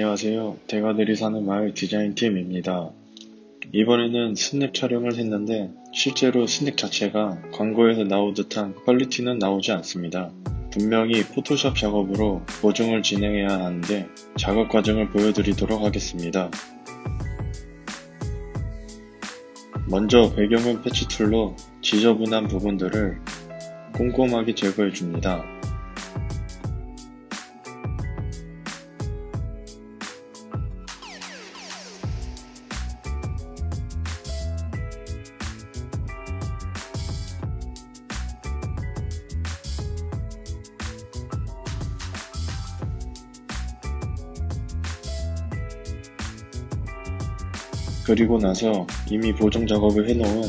안녕하세요. 대가들이 사는 마을 디자인팀입니다. 이번에는 스냅 촬영을 했는데 실제로 스냅 자체가 광고에서 나오듯한 퀄리티는 나오지 않습니다. 분명히 포토샵 작업으로 보정을 진행해야 하는데 작업 과정을 보여드리도록 하겠습니다. 먼저 배경은 패치 툴로 지저분한 부분들을 꼼꼼하게 제거해줍니다. 그리고 나서 이미 보정 작업을 해놓은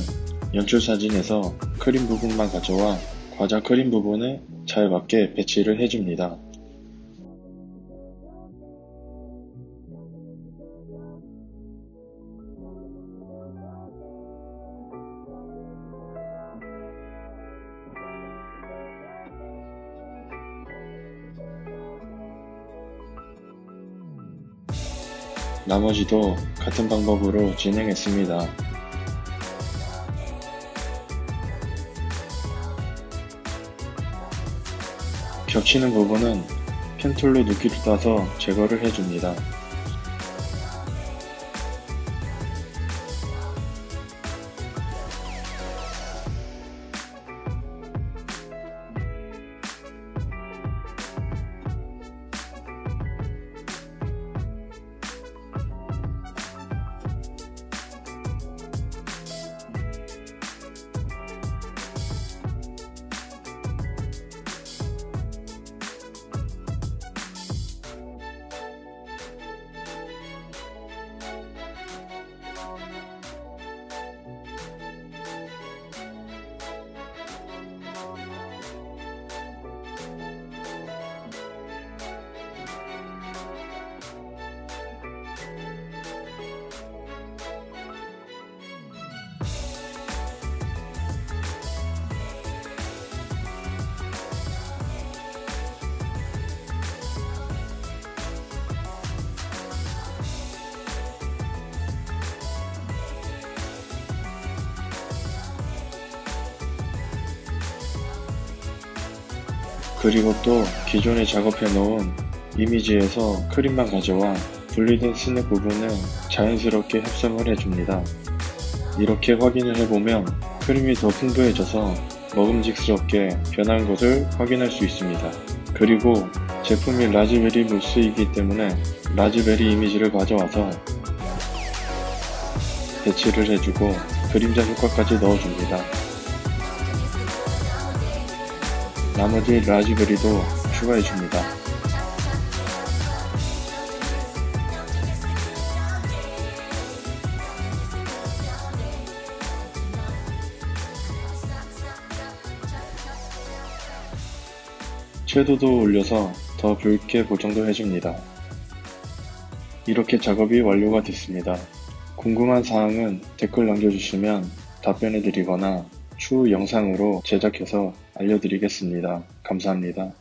연출 사진에서 크림 부분만 가져와 과자 크림 부분에 잘 맞게 배치를 해줍니다. 나머지도 같은 방법으로 진행했습니다. 겹치는 부분은 펜툴로 눕기를 따서 제거를 해줍니다. 그리고 또 기존에 작업해놓은 이미지에서 크림만 가져와 분리된 스냅 부분을 자연스럽게 합성을 해줍니다. 이렇게 확인을 해보면 크림이 더 풍부해져서 먹음직스럽게 변한 것을 확인할 수 있습니다. 그리고 제품이 라즈베리 무스이기 때문에 라즈베리 이미지를 가져와서 배치를 해주고 그림자 효과까지 넣어줍니다. 나머지 라즈베리도 추가해줍니다. 섀도도 올려서 더 붉게 보정도 해줍니다. 이렇게 작업이 완료가 됐습니다. 궁금한 사항은 댓글 남겨주시면 답변해드리거나 추후 영상으로 제작해서 알려드리겠습니다. 감사합니다.